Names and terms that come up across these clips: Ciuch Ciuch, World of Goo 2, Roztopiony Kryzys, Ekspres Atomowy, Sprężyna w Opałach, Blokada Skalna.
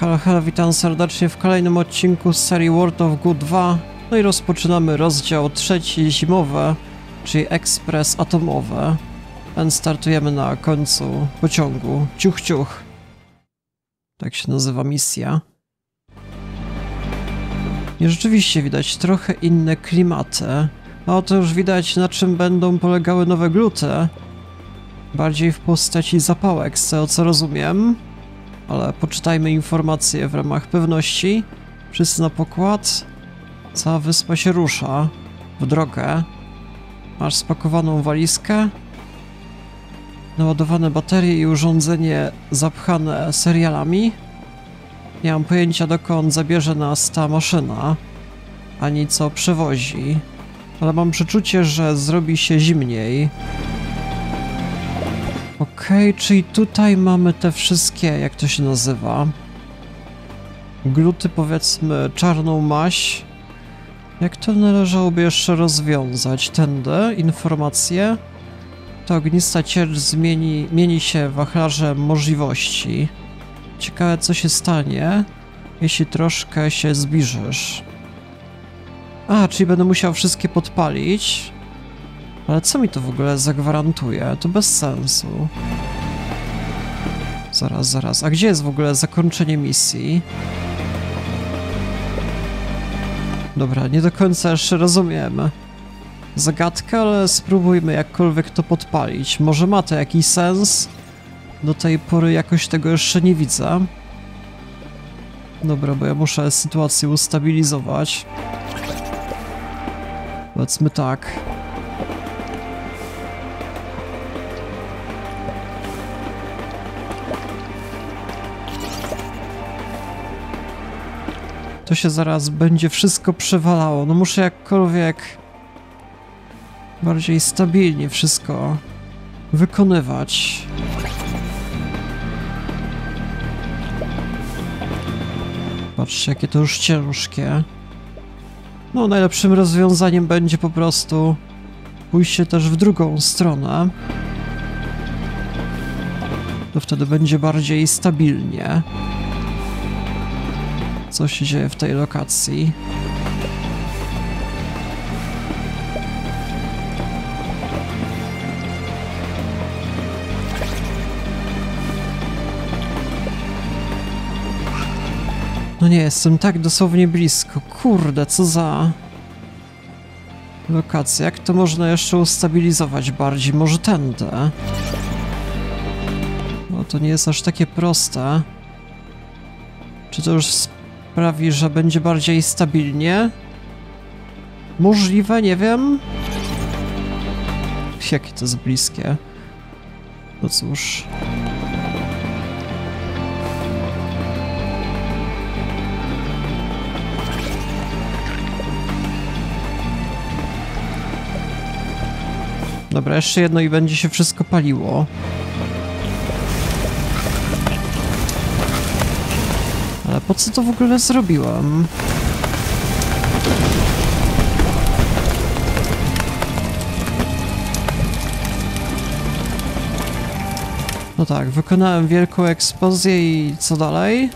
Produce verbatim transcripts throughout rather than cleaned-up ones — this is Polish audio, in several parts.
Halo, halo, witam serdecznie w kolejnym odcinku z serii World of Goo dwa. No i rozpoczynamy rozdział trzeci, zimowe, czyli ekspres atomowy. Więc startujemy na końcu pociągu. Ciuch, ciuch. Tak się nazywa misja. I rzeczywiście widać trochę inne klimaty. A oto już widać, na czym będą polegały nowe gluty. Bardziej w postaci zapałek, z tego co rozumiem. Ale poczytajmy informacje w ramach pewności. Wszyscy na pokład. Cała wyspa się rusza w drogę. Masz spakowaną walizkę. Naładowane baterie i urządzenie zapchane serialami. Nie mam pojęcia, dokąd zabierze nas ta maszyna, ani co przewozi. Ale mam przeczucie, że zrobi się zimniej. Okej, okay, czyli tutaj mamy te wszystkie, jak to się nazywa, gluty, powiedzmy, czarną maś. Jak to należałoby jeszcze rozwiązać? Tędy informacje. Ta ognista ciecz zmieni, mieni się wachlarzem możliwości. Ciekawe, co się stanie, jeśli troszkę się zbliżysz. A, czyli będę musiał wszystkie podpalić. Ale co mi to w ogóle zagwarantuje? To bez sensu. Zaraz, zaraz. A gdzie jest w ogóle zakończenie misji? Dobra, nie do końca jeszcze rozumiemy zagadkę, ale spróbujmy jakkolwiek to podpalić. Może ma to jakiś sens? Do tej pory jakoś tego jeszcze nie widzę. Dobra, bo ja muszę sytuację ustabilizować. Powiedzmy tak. To się zaraz będzie wszystko przewalało. No muszę jakkolwiek bardziej stabilnie wszystko wykonywać. Patrzcie, jakie to już ciężkie. No, najlepszym rozwiązaniem będzie po prostu pójście też w drugą stronę. To wtedy będzie bardziej stabilnie. Co się dzieje w tej lokacji? No nie, jestem tak dosłownie blisko. Kurde, co za lokacja. Jak to można jeszcze ustabilizować bardziej? Może tędy? No to nie jest aż takie proste. Czy to już sprawi, że będzie bardziej stabilnie? Możliwe, nie wiem. Jakie to jest bliskie. No cóż. Dobra, jeszcze jedno i będzie się wszystko paliło. Ale po co to w ogóle zrobiłam? No tak, wykonałem wielką eksplozję i co dalej?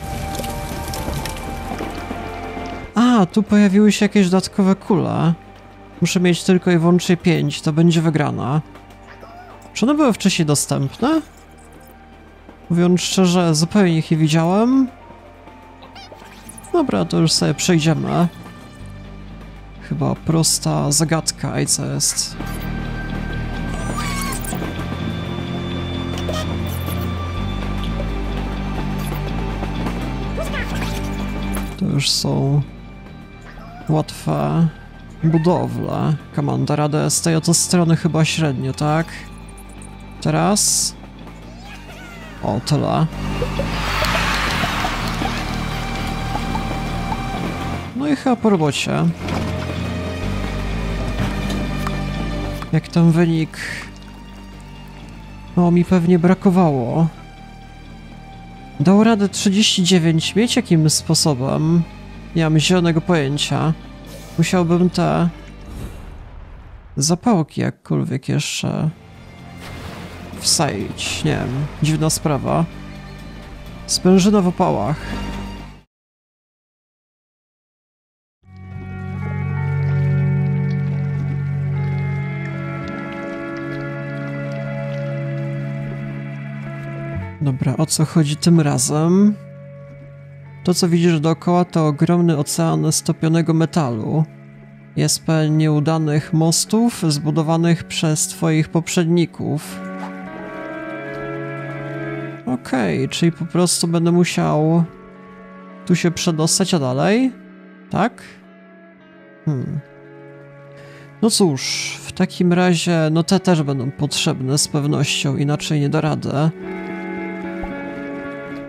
A, tu pojawiły się jakieś dodatkowe kule. Muszę mieć tylko i wyłącznie pięć, to będzie wygrana. Czy one były wcześniej dostępne? Mówiąc szczerze, zupełnie ich nie widziałem. Dobra, to już sobie przejdziemy. Chyba prosta zagadka, i co jest? To już są łatwe budowle. Komanda radę z tej oto strony chyba średnio, tak? Teraz? O, tyle. No i chyba po robocie. Jak tam wynik? No, mi pewnie brakowało. Dał radę trzydzieści dziewięć. Mieć jakim sposobem? Nie mam zielonego pojęcia. Musiałbym te zapałki jakkolwiek jeszcze wsadzić. Nie wiem, dziwna sprawa. Sprężyna w opałach. Dobra, o co chodzi tym razem? To, co widzisz dookoła, to ogromny ocean stopionego metalu. Jest pełen nieudanych mostów zbudowanych przez twoich poprzedników. Okej, okay, czyli po prostu będę musiał tu się przedostać, a dalej? Tak? Hmm. No cóż, w takim razie no te też będą potrzebne z pewnością, inaczej nie da rady.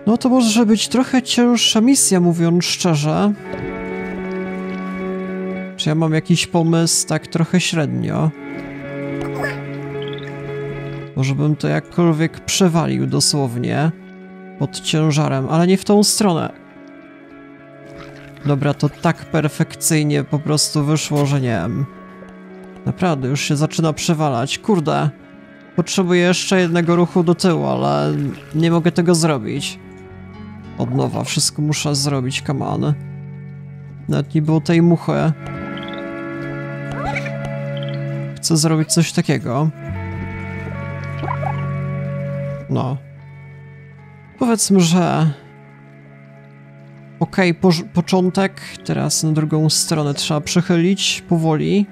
No to może być trochę cięższa misja, mówiąc szczerze. Czy ja mam jakiś pomysł tak trochę średnio? Może bym to jakkolwiek przewalił dosłownie pod ciężarem, ale nie w tą stronę. Dobra, to tak perfekcyjnie po prostu wyszło, że nie wiem. Naprawdę, już się zaczyna przewalać. Kurde, potrzebuję jeszcze jednego ruchu do tyłu, ale nie mogę tego zrobić. Od nowa, wszystko muszę zrobić, come on. Nawet nie było tej muchy. Chcę zrobić coś takiego. No. Powiedzmy, że... Okej, okay, po początek. Teraz na drugą stronę trzeba przechylić powoli.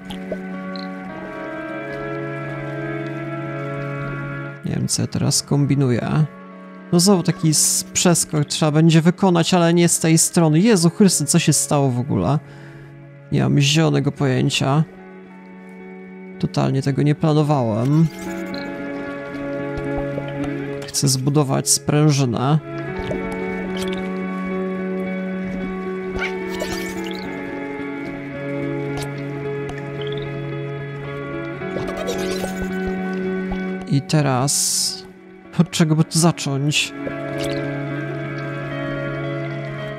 Nie wiem, co ja teraz kombinuję. No znowu taki przeskok trzeba będzie wykonać, ale nie z tej strony. Jezu Chryste, co się stało w ogóle? Nie mam zielonego pojęcia. Totalnie tego nie planowałem. Chcę zbudować sprężynę. I teraz... Od czego by tu zacząć?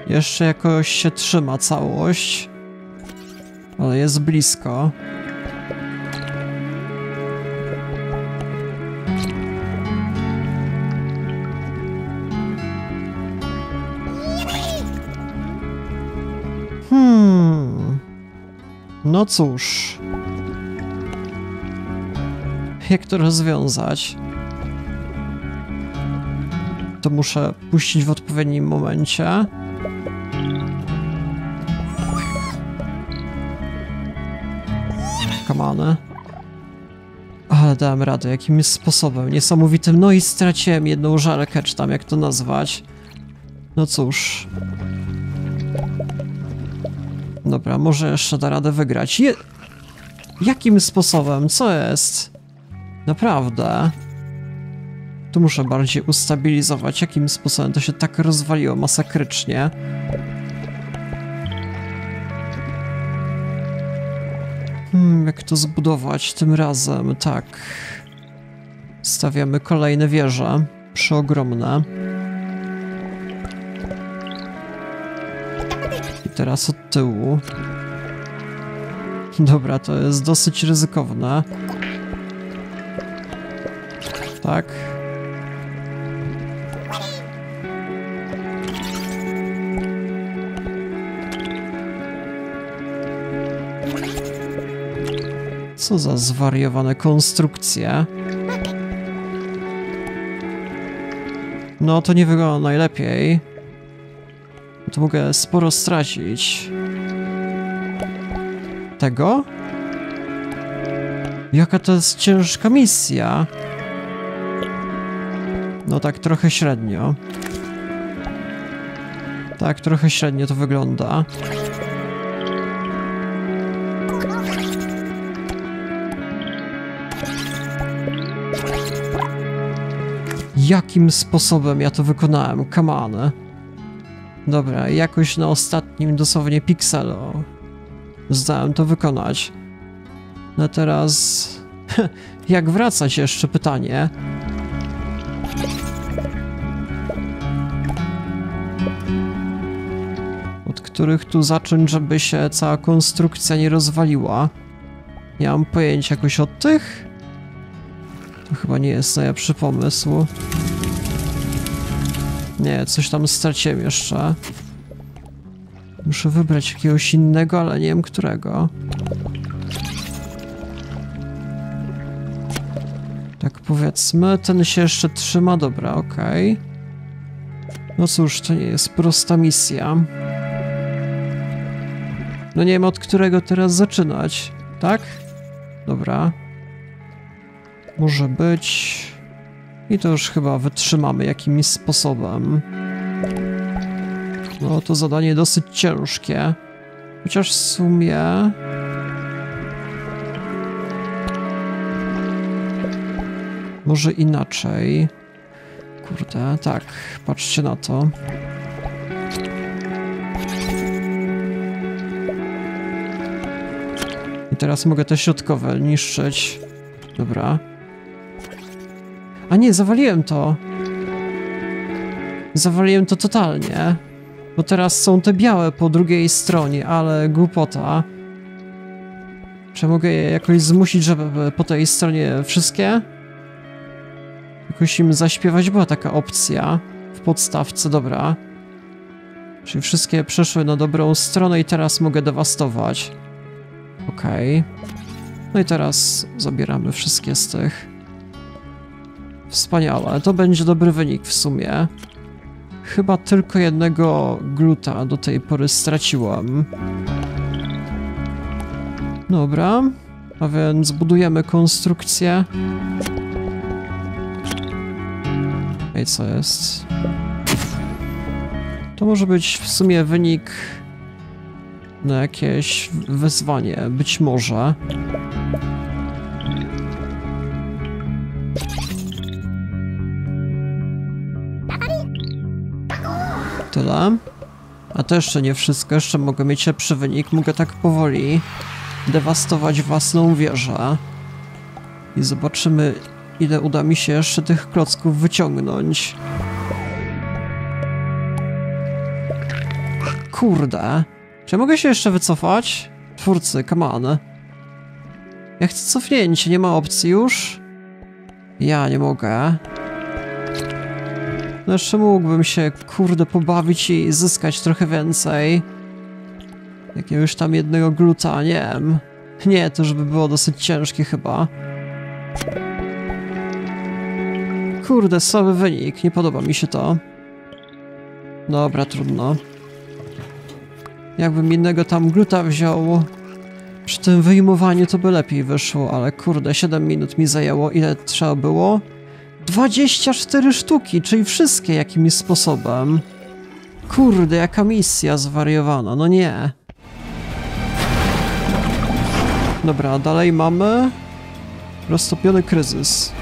Jeszcze jakoś się trzyma całość. Ale jest blisko. Hmm... No cóż... Jak to rozwiązać? To muszę puścić w odpowiednim momencie. Come on. Ale dałem radę jakimś sposobem niesamowitym. No i straciłem jedną żarkę, czy tam jak to nazwać. No cóż. Dobra, może jeszcze da radę wygrać. Je- Jakim sposobem? Co jest? Naprawdę? Tu muszę bardziej ustabilizować, jakim sposobem to się tak rozwaliło masakrycznie. Hmm, jak to zbudować tym razem? Tak. Stawiamy kolejne wieże, przeogromne. I teraz od tyłu. Dobra, to jest dosyć ryzykowne. Tak. Co za zwariowane konstrukcje. No to nie wygląda najlepiej. To mogę sporo stracić. Tego? Jaka to jest ciężka misja. No tak trochę średnio. Tak trochę średnio to wygląda. Jakim sposobem ja to wykonałem? Come on. Dobra, jakoś na ostatnim dosłownie pikselu zdałem to wykonać. No teraz... Jak wracać jeszcze pytanie? Od których tu zacząć, żeby się cała konstrukcja nie rozwaliła? Nie mam pojęcia, jakoś od tych? To chyba nie jest najlepszy pomysł. Nie, coś tam straciłem jeszcze. Muszę wybrać jakiegoś innego, ale nie wiem którego. Tak powiedzmy, ten się jeszcze trzyma, dobra, okej. Okay. No cóż, to nie jest prosta misja. No nie wiem, od którego teraz zaczynać, tak? Dobra. Może być... I to już chyba wytrzymamy jakimś sposobem. No to zadanie dosyć ciężkie. Chociaż w sumie... Może inaczej. Kurde, tak, patrzcie na to. I teraz mogę te środkowe niszczyć. Dobra. A nie, zawaliłem to. Zawaliłem to totalnie. Bo teraz są te białe po drugiej stronie, ale głupota. Czy mogę je jakoś zmusić, żeby po tej stronie wszystkie? Jakoś im zaśpiewać, była taka opcja w podstawce, dobra. Czyli wszystkie przeszły na dobrą stronę i teraz mogę dewastować. Okej. Okay. No i teraz zabieramy wszystkie z tych. Wspaniale, to będzie dobry wynik w sumie. Chyba tylko jednego gluta do tej pory straciłam. Dobra, a więc budujemy konstrukcję. Ej, co jest? To może być w sumie wynik na jakieś wyzwanie, być może. Tyle. A to jeszcze nie wszystko, jeszcze mogę mieć lepszy wynik, mogę tak powoli dewastować własną wieżę. I zobaczymy, ile uda mi się jeszcze tych klocków wyciągnąć. Kurde. Czy ja mogę się jeszcze wycofać? Twórcy, come on. Ja chcę cofnięcie, nie ma opcji już? Ja nie mogę. No jeszcze mógłbym się, kurde, pobawić i zyskać trochę więcej. Jakiegoś tam jednego gluta, nie wiem. Nie, to żeby było dosyć ciężkie chyba. Kurde, słaby wynik, nie podoba mi się to. Dobra, trudno. Jakbym innego tam gluta wziął, przy tym wyjmowaniu to by lepiej wyszło, ale kurde, siedem minut mi zajęło. Ile trzeba było? dwadzieścia cztery sztuki, czyli wszystkie jakimś sposobem. Kurde, jaka misja zwariowana, no nie. Dobra, dalej mamy... Roztopiony kryzys.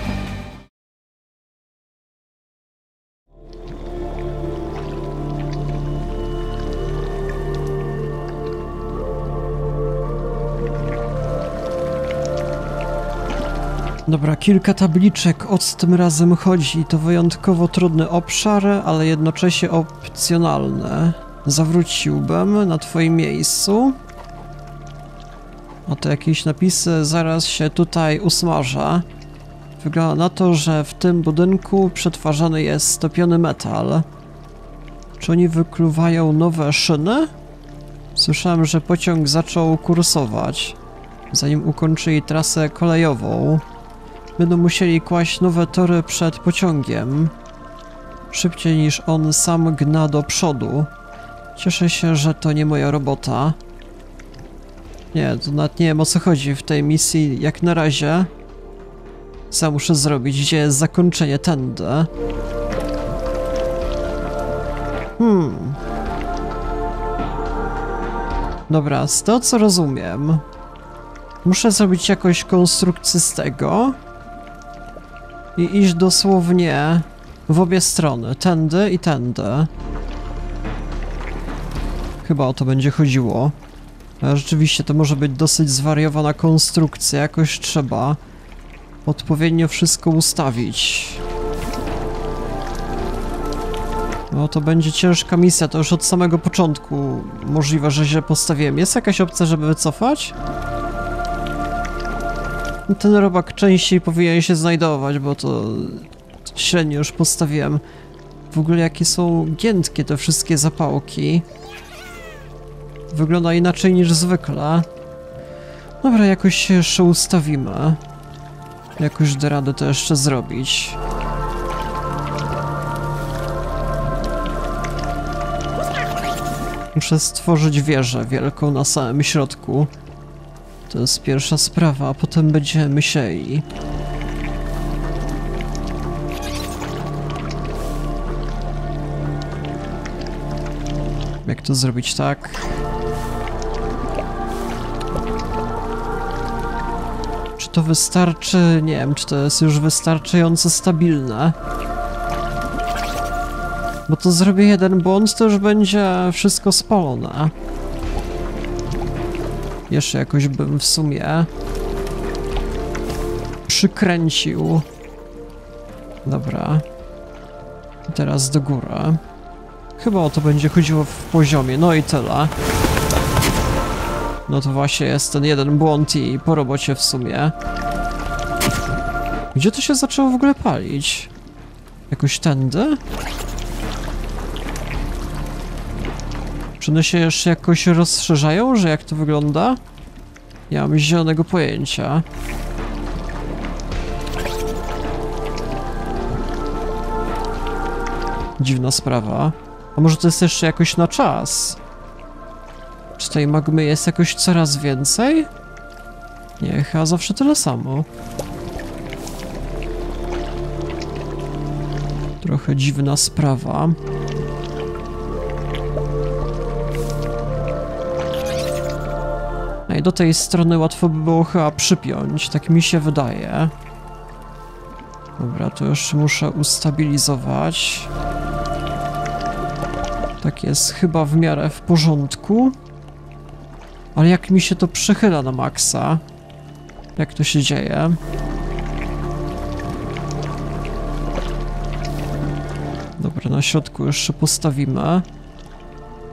Dobra, kilka tabliczek, o co tym razem chodzi. To wyjątkowo trudny obszar, ale jednocześnie opcjonalny. Zawróciłbym na twoim miejscu. A to jakieś napisy zaraz się tutaj usmaża. Wygląda na to, że w tym budynku przetwarzany jest topiony metal. Czy oni wykluwają nowe szyny? Słyszałem, że pociąg zaczął kursować, zanim ukończyli trasę kolejową. Będą musieli kłaść nowe tory przed pociągiem. Szybciej niż on sam gna do przodu. Cieszę się, że to nie moja robota. Nie, to nawet nie wiem, o co chodzi w tej misji jak na razie. Co muszę zrobić? Gdzie jest zakończenie? Tędy. Hmm. Dobra, z to co rozumiem. Muszę zrobić jakąś konstrukcję z tego. I iść dosłownie w obie strony, tędy i tędy. Chyba o to będzie chodziło. A rzeczywiście to może być dosyć zwariowana konstrukcja, jakoś trzeba odpowiednio wszystko ustawić. No to będzie ciężka misja, to już od samego początku możliwe, że źle postawiłem. Jest jakaś opcja, żeby wycofać? Ten robak częściej powinien się znajdować, bo to średnio już postawiłem. W ogóle jakie są giętkie te wszystkie zapałki. Wygląda inaczej niż zwykle. Dobra, jakoś się jeszcze ustawimy. Jakoś da radę to jeszcze zrobić. Muszę stworzyć wieżę wielką na samym środku. To jest pierwsza sprawa, a potem będziemy sieli. Jak to zrobić tak? Czy to wystarczy? Nie wiem, czy to jest już wystarczająco stabilne. Bo to zrobię jeden błąd, to już będzie wszystko spalone. Jeszcze jakoś bym w sumie przykręcił. Dobra. Teraz do góry. Chyba o to będzie chodziło w poziomie, no i tyle. No to właśnie jest ten jeden błąd i po robocie w sumie. Gdzie to się zaczęło w ogóle palić? Jakoś tędy? Czy one się jeszcze jakoś rozszerzają, że jak to wygląda? Nie mam zielonego pojęcia. Dziwna sprawa. A może to jest jeszcze jakoś na czas? Czy tej magmy jest jakoś coraz więcej? Nie, chyba zawsze tyle samo. Trochę dziwna sprawa. No i do tej strony łatwo by było chyba przypiąć, tak mi się wydaje. Dobra, to już muszę ustabilizować. Tak jest chyba w miarę w porządku. Ale jak mi się to przychyla na maksa? Jak to się dzieje? Dobra, na środku jeszcze postawimy.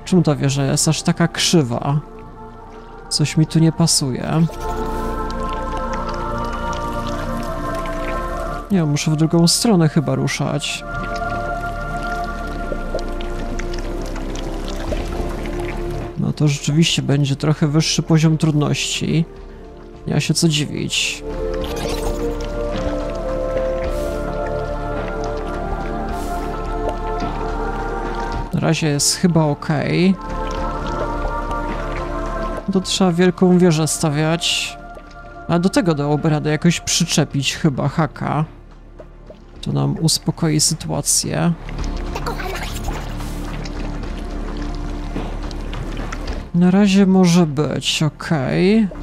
Czemu ta wieża jest aż taka krzywa? Coś mi tu nie pasuje. Nie, muszę w drugą stronę chyba ruszać. No to rzeczywiście będzie trochę wyższy poziom trudności. Nie ma się co dziwić. Na razie jest chyba ok. To trzeba wielką wieżę stawiać. A do tego dałoby radę jakoś przyczepić chyba haka. To nam uspokoi sytuację. Na razie może być, okej. Okay.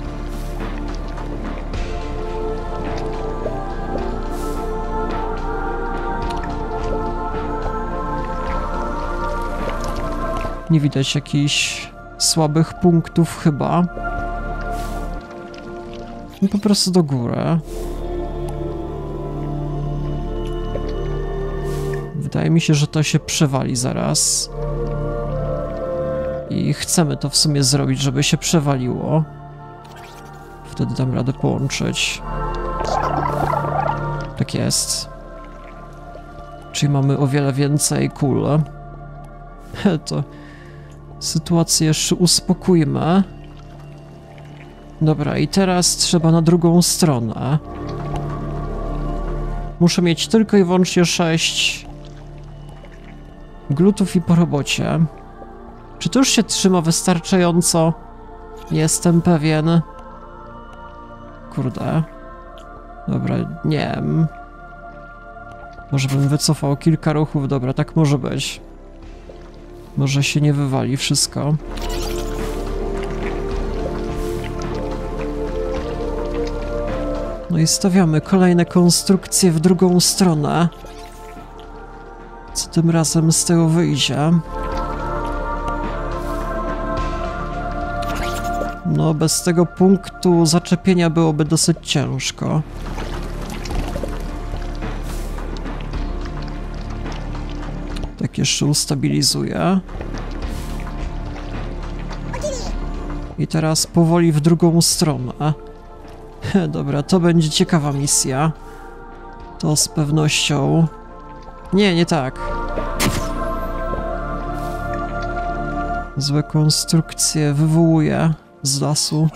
Nie widać jakichś słabych punktów chyba. I po prostu do góry. Wydaje mi się, że to się przewali zaraz. I chcemy to w sumie zrobić, żeby się przewaliło. Wtedy dam radę połączyć. Tak jest. Czyli mamy o wiele więcej kul. To sytuację jeszcze uspokójmy. Dobra, i teraz trzeba na drugą stronę. Muszę mieć tylko i wyłącznie sześć glutów i po robocie. Czy to już się trzyma wystarczająco? Jestem pewien. Kurde. Dobra, nie wiem. Może bym wycofał kilka ruchów. Dobra, tak może być. Może się nie wywali wszystko. No i stawiamy kolejne konstrukcje w drugą stronę. Co tym razem z tego wyjdzie? No, bez tego punktu zaczepienia byłoby dosyć ciężko. Tak jeszcze ustabilizuję. I teraz powoli w drugą stronę. Dobra, to będzie ciekawa misja. To z pewnością... Nie, nie tak. Złe konstrukcje wywołuje z lasu.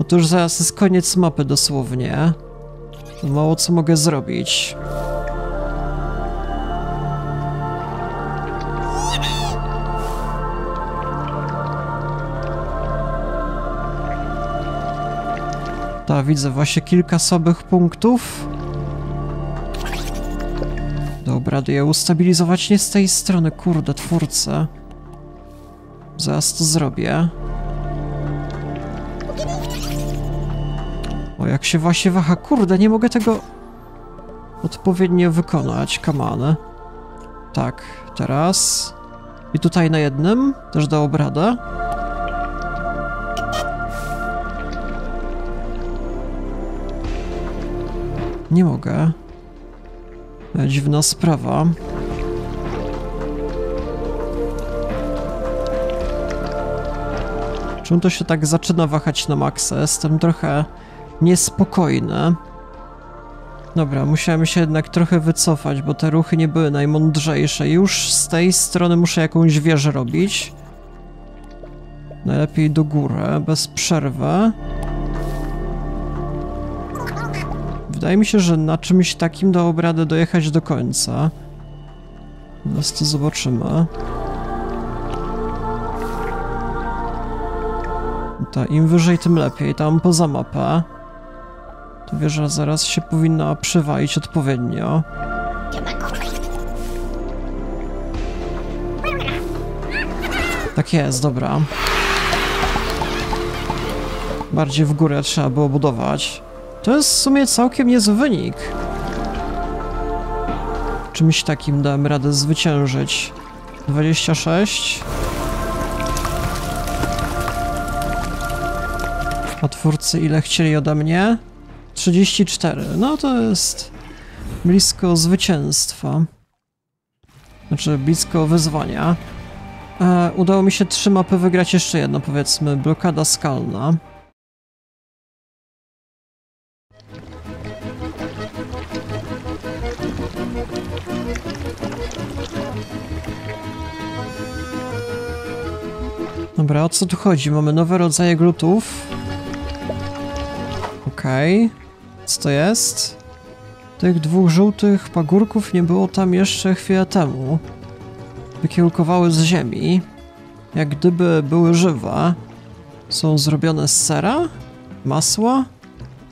Otóż zaraz jest koniec mapy dosłownie. Mało co mogę zrobić. Ta, widzę właśnie kilka słabych punktów. Dobra, do je ustabilizować nie z tej strony, kurde, twórcę. Zaraz to zrobię. O, jak się właśnie waha, kurde, nie mogę tego odpowiednio wykonać, kamane. Tak, teraz. I tutaj na jednym też dało radę. Nie mogę. Dziwna sprawa. Czemu to się tak zaczyna wahać na maksa? Jestem trochę niespokojny. Dobra, musiałem się jednak trochę wycofać, bo te ruchy nie były najmądrzejsze. Już z tej strony muszę jakąś wieżę robić. Najlepiej do góry, bez przerwy. Wydaje mi się, że na czymś takim dało radę dojechać do końca. Zaraz to zobaczymy. Ta, im wyżej, tym lepiej. Tam poza mapę. To wieża zaraz się powinna przywalić odpowiednio. Tak jest, dobra. Bardziej w górę trzeba było budować. To jest w sumie całkiem niezły wynik. Czymś takim dałem radę zwyciężyć. dwadzieścia sześć. A twórcy ile chcieli ode mnie? trzydzieści cztery. No to jest blisko zwycięstwa. Znaczy blisko wyzwania. E, udało mi się trzy mapy wygrać, jeszcze jedno powiedzmy. Blokada skalna. Dobra, o co tu chodzi? Mamy nowe rodzaje glutów. Okej. Okay. Co to jest? Tych dwóch żółtych pagórków nie było tam jeszcze chwilę temu. Wykiełkowały z ziemi. Jak gdyby były żywe. Są zrobione z sera? Masła?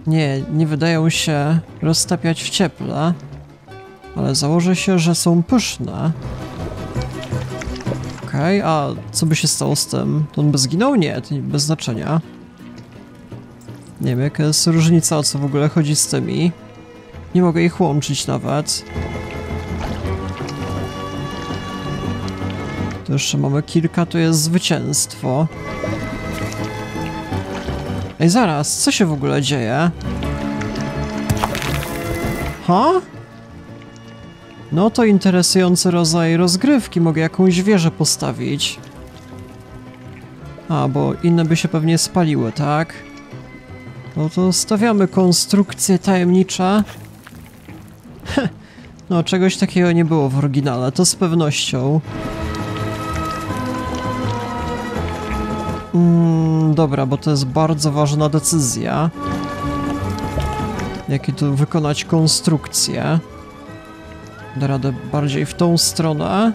Nie, nie wydają się roztapiać w cieple. Ale założę się, że są pyszne. Okej, okay, a co by się stało z tym? To on by zginął? Nie, to bez znaczenia. Nie wiem, jaka jest różnica, o co w ogóle chodzi z tymi. Nie mogę ich łączyć nawet. To jeszcze mamy kilka, to jest zwycięstwo. Ej, zaraz, co się w ogóle dzieje? Ha? No to interesujący rodzaj rozgrywki, mogę jakąś wieżę postawić. A, bo inne by się pewnie spaliły, tak? No to stawiamy konstrukcje tajemnicze. Heh, no czegoś takiego nie było w oryginale, to z pewnością. Mm, dobra, bo to jest bardzo ważna decyzja. Jakie tu wykonać konstrukcje. Da radę bardziej w tą stronę.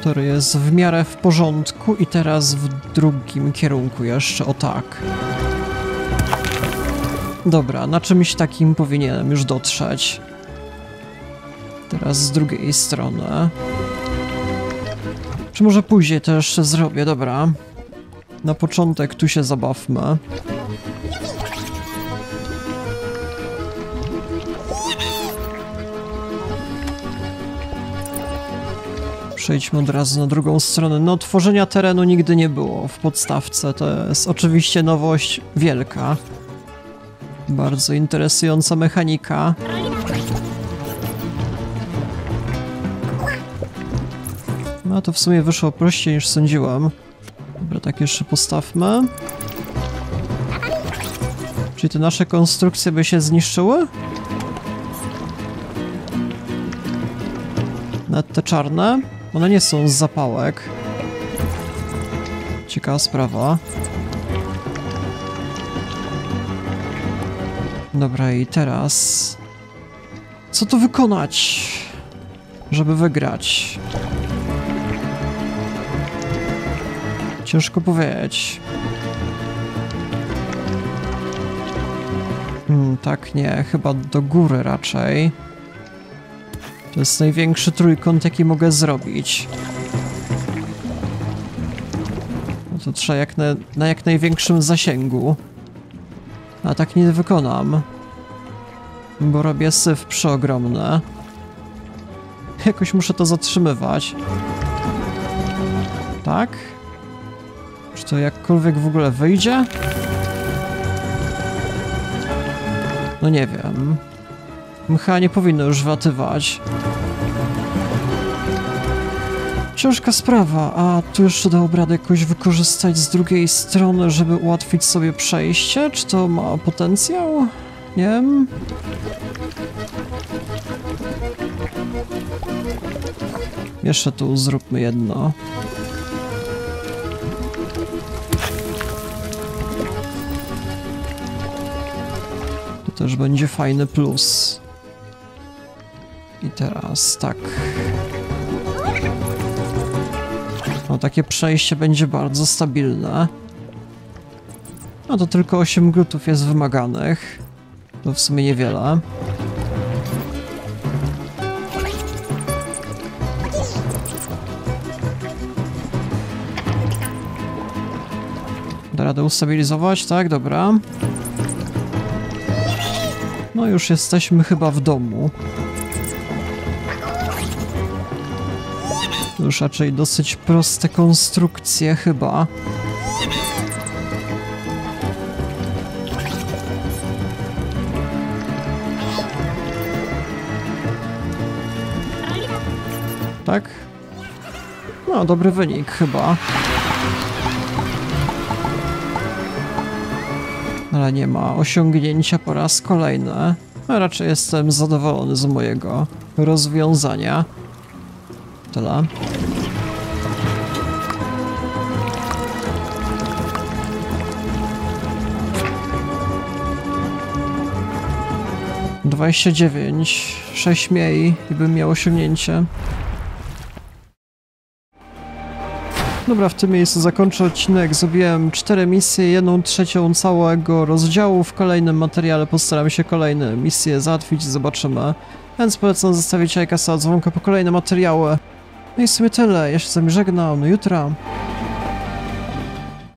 Który jest w miarę w porządku i teraz w drugim kierunku jeszcze, o tak. Dobra, na czymś takim powinienem już dotrzeć. Teraz z drugiej strony. Czy może później to jeszcze zrobię, dobra. Na początek tu się zabawmy. Przejdźmy od razu na drugą stronę. No, tworzenia terenu nigdy nie było w podstawce. To jest oczywiście nowość wielka. Bardzo interesująca mechanika. No, to w sumie wyszło prościej niż sądziłem. Dobra, tak jeszcze postawmy. Czyli te nasze konstrukcje by się zniszczyły? Nawet te czarne? One nie są z zapałek. Ciekawa sprawa. Dobra, i teraz... Co tu wykonać, żeby wygrać? Ciężko powiedzieć. Hmm, tak nie, chyba do góry raczej. To jest największy trójkąt, jaki mogę zrobić. No to trzeba jak na, na jak największym zasięgu. A tak nie wykonam. Bo robię syf przeogromny. Jakoś muszę to zatrzymywać. Tak? Czy to jakkolwiek w ogóle wyjdzie? No nie wiem. Mcha nie powinno już watywać. Ciężka sprawa, a tu jeszcze dałoby radę jakoś wykorzystać z drugiej strony, żeby ułatwić sobie przejście? Czy to ma potencjał? Nie wiem. Jeszcze tu zróbmy jedno. To też będzie fajny plus. I teraz tak. No takie przejście będzie bardzo stabilne. No to tylko osiem glutów jest wymaganych. To w sumie niewiele. Da radę ustabilizować, tak? Dobra. No już jesteśmy chyba w domu. Już raczej dosyć proste konstrukcje chyba. Tak? No, dobry wynik chyba. Ale nie ma osiągnięcia po raz kolejny. A raczej jestem zadowolony z mojego rozwiązania. Tyle. dwadzieścia dziewięć. sześć mniej i bym miał osiągnięcie. Dobra, w tym miejscu zakończę odcinek. Zrobiłem cztery misje, jedną trzecią całego rozdziału. W kolejnym materiale postaram się kolejne misje załatwić i zobaczymy. Więc polecam zostawić lajka, suba, dzwonka po kolejne materiały. No i w sumie tyle. Ja się z wami żegnam. Do jutra.